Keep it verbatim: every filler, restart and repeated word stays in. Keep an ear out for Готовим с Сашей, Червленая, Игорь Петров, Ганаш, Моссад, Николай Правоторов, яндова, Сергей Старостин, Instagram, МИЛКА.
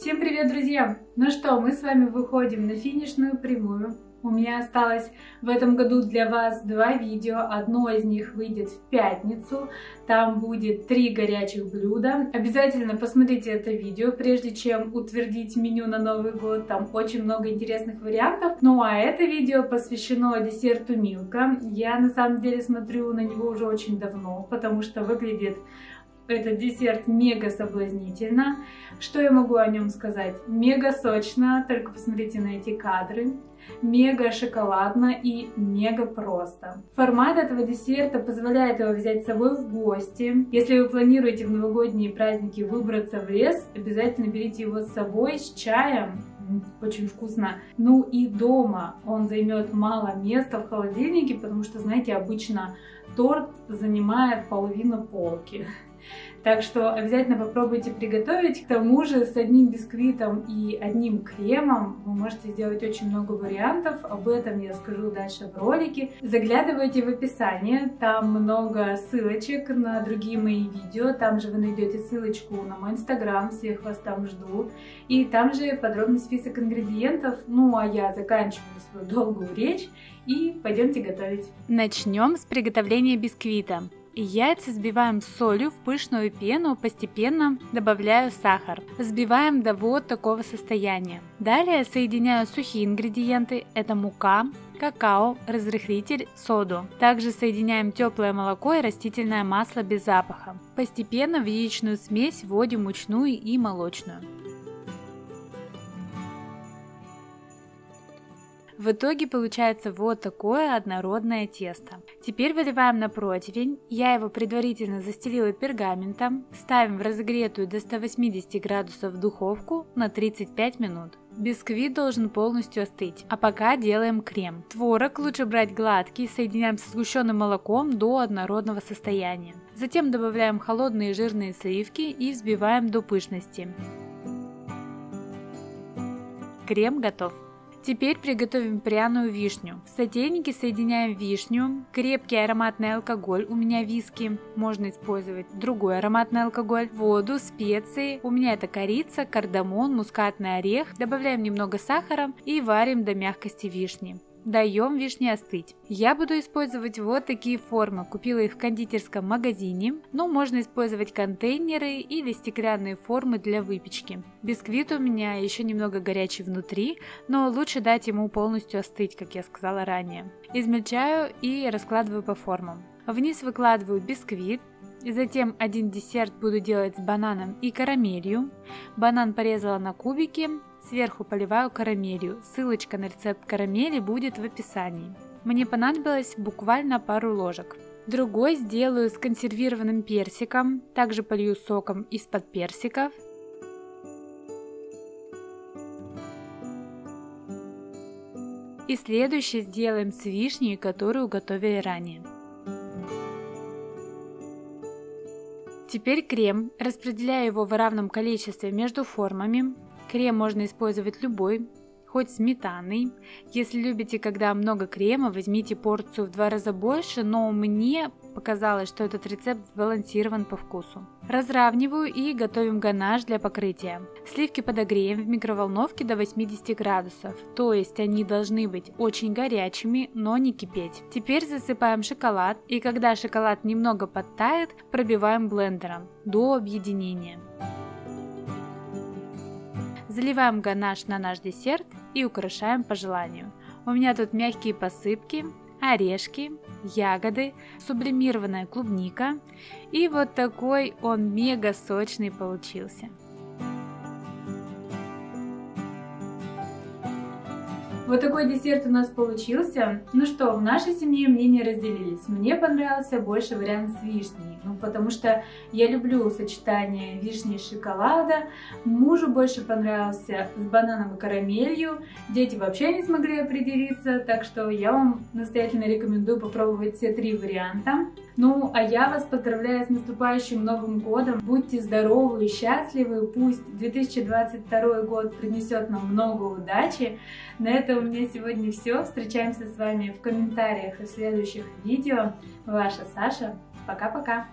Всем привет, друзья! Ну что, мы с вами выходим на финишную прямую. У меня осталось в этом году для вас два видео. Одно из них выйдет в пятницу. Там будет три горячих блюда. Обязательно посмотрите это видео, прежде чем утвердить меню на Новый год. Там очень много интересных вариантов. Ну а это видео посвящено десерту МИЛКА. Я на самом деле смотрю на него уже очень давно, потому что выглядит этот десерт мега соблазнительно. Что я могу о нем сказать? Мега сочно, только посмотрите на эти кадры. Мега шоколадно и мега просто. Формат этого десерта позволяет его взять с собой в гости. Если вы планируете в новогодние праздники выбраться в лес, обязательно берите его с собой с чаем. Очень вкусно. Ну и дома он займет мало места в холодильнике, потому что, знаете, обычно торт занимает половину полки. Так что обязательно попробуйте приготовить. К тому же с одним бисквитом и одним кремом вы можете сделать очень много вариантов. Об этом я расскажу дальше в ролике. Заглядывайте в описание, там много ссылочек на другие мои видео. Там же вы найдете ссылочку на мой инстаграм, всех вас там жду. И там же подробный список ингредиентов. Ну а я заканчиваю свою долгую речь и пойдемте готовить. Начнем с приготовления бисквита. Яйца взбиваем с солью в пышную пену, постепенно добавляю сахар. Взбиваем до вот такого состояния. Далее соединяю сухие ингредиенты, это мука, какао, разрыхлитель, соду. Также соединяем теплое молоко и растительное масло без запаха. Постепенно в яичную смесь вводим мучную и молочную. В итоге получается вот такое однородное тесто. Теперь выливаем на противень, я его предварительно застелила пергаментом, ставим в разогретую до ста восьмидесяти градусов духовку на тридцать пять минут. Бисквит должен полностью остыть, а пока делаем крем. Творог лучше брать гладкий, соединяем со сгущенным молоком до однородного состояния. Затем добавляем холодные жирные сливки и взбиваем до пышности. Крем готов. Теперь приготовим пряную вишню. В сотейнике соединяем вишню, крепкий ароматный алкоголь, у меня виски, можно использовать другой ароматный алкоголь, воду, специи, у меня это корица, кардамон, мускатный орех. Добавляем немного сахара и варим до мягкости вишни. Даем вишне остыть. Я буду использовать вот такие формы, купила их в кондитерском магазине, но можно использовать контейнеры или стеклянные формы для выпечки. Бисквит у меня еще немного горячий внутри, но лучше дать ему полностью остыть, как я сказала ранее. Измельчаю и раскладываю по формам. Вниз выкладываю бисквит. И затем один десерт буду делать с бананом и карамелью. Банан порезала на кубики, сверху поливаю карамелью. Ссылочка на рецепт карамели будет в описании. Мне понадобилось буквально пару ложек. Другой сделаю с консервированным персиком, также полью соком из-под персиков. И следующий сделаем с вишней, которую готовили ранее. Теперь крем. Распределяю его в равном количестве между формами. Крем можно использовать любой, хоть сметанный. Если любите, когда много крема, возьмите порцию в два раза больше, но мне показалось, что этот рецепт сбалансирован по вкусу. Разравниваю и готовим ганаш для покрытия. Сливки подогреем в микроволновке до восьмидесяти градусов, то есть они должны быть очень горячими, но не кипеть. Теперь засыпаем шоколад и когда шоколад немного подтает, пробиваем блендером до объединения. Заливаем ганаш на наш десерт и украшаем по желанию. У меня тут мягкие посыпки, орешки, ягоды, сублимированная клубника. И вот такой он мега сочный получился. Вот такой десерт у нас получился. Ну что, в нашей семье мнения разделились. Мне понравился больше вариант с вишней, ну, потому что я люблю сочетание вишни и шоколада. Мужу больше понравился с бананом и карамелью. Дети вообще не смогли определиться, так что я вам настоятельно рекомендую попробовать все три варианта. Ну, а я вас поздравляю с наступающим Новым годом. Будьте здоровы и счастливы. Пусть две тысячи двадцать второй год принесет нам много удачи. На этом у меня сегодня все. Встречаемся с вами в комментариях и в следующих видео. Ваша Саша. Пока-пока.